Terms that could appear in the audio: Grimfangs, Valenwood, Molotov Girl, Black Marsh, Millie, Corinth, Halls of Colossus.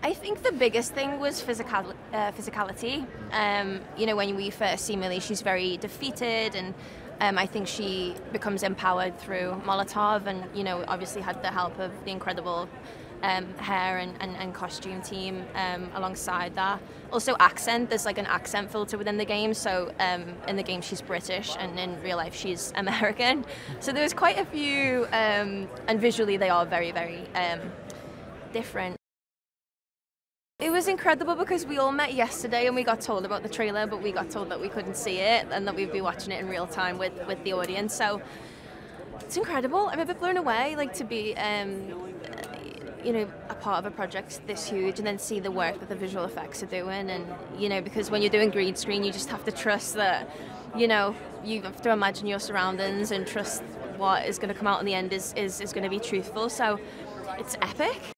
I think the biggest thing was physicality. You know, when we first see Millie, she's very defeated, and I think she becomes empowered through Molotov, and, you know, obviously had the help of the incredible hair and costume team alongside that. Also accent, there's like an accent filter within the game, so in the game she's British and in real life she's American. So there's quite a few, and visually they are very, very different. It was incredible because we all met yesterday and we got told about the trailer, but we got told that we couldn't see it and that we'd be watching it in real time with the audience. So it's incredible. I'm a bit blown away, like, to be you know, a part of a project this huge and then see the work that the visual effects are doing. And, you know, because when you're doing green screen, you just have to trust that, you know, you have to imagine your surroundings and trust what is going to come out in the end is going to be truthful. So it's epic.